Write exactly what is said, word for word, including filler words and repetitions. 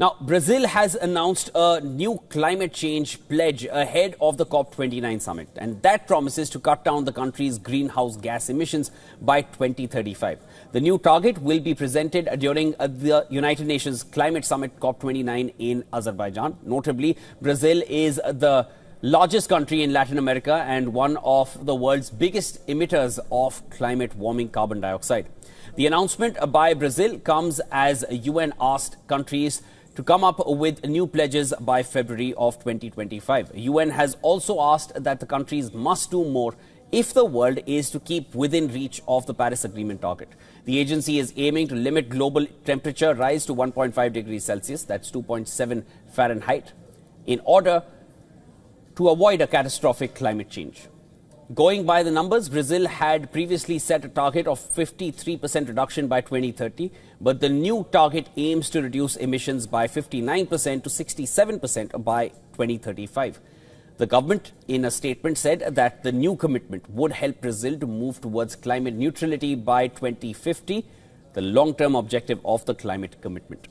Now, Brazil has announced a new climate change pledge ahead of the COP twenty-nine summit, and that promises to cut down the country's greenhouse gas emissions by twenty thirty-five. The new target will be presented during the United Nations Climate Summit COP twenty-nine in Azerbaijan. Notably, Brazil is the largest country in Latin America and one of the world's biggest emitters of climate warming carbon dioxide. The announcement by Brazil comes as U N asked countries to come up with new pledges by February of twenty twenty-five. U N has also asked that the countries must do more if the world is to keep within reach of the Paris Agreement target. The agency is aiming to limit global temperature rise to one point five degrees Celsius, that's two point seven Fahrenheit, in order to avoid a catastrophic climate change. Going by the numbers, Brazil had previously set a target of fifty-three percent reduction by twenty thirty, but the new target aims to reduce emissions by fifty-nine percent to sixty-seven percent by twenty thirty-five. The government, in a statement, said that the new commitment would help Brazil to move towards climate neutrality by twenty fifty, the long-term objective of the climate commitment.